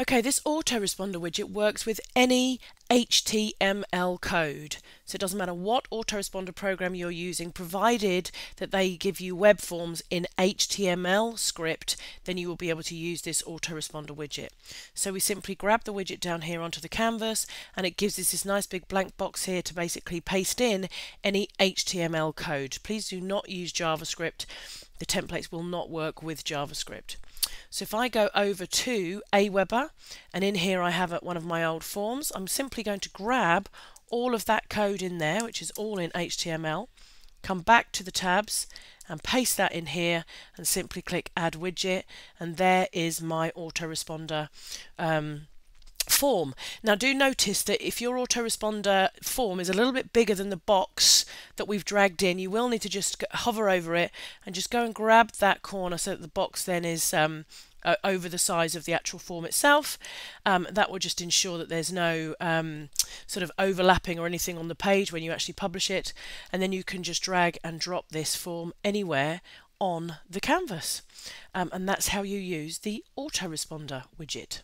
Okay, this autoresponder widget works with any HTML code. So it doesn't matter what autoresponder program you're using, provided that they give you web forms in HTML script, then you will be able to use this autoresponder widget. So we simply grab the widget down here onto the canvas, and it gives us this nice big blank box here to basically paste in any HTML code. Please do not use JavaScript. The templates will not work with JavaScript. So if I go over to AWeber, and in here I have one of my old forms, I'm simply going to grab all of that code in there, which is all in HTML, come back to the tabs and paste that in here and simply click Add Widget, and there is my autoresponder form. Now do notice that if your autoresponder form is a little bit bigger than the box that we've dragged in, you will need to just hover over it and just go and grab that corner so that the box then is over the size of the actual form itself. That will just ensure that there's no sort of overlapping or anything on the page when you actually publish it, and then you can just drag and drop this form anywhere on the canvas. And that's how you use the autoresponder widget.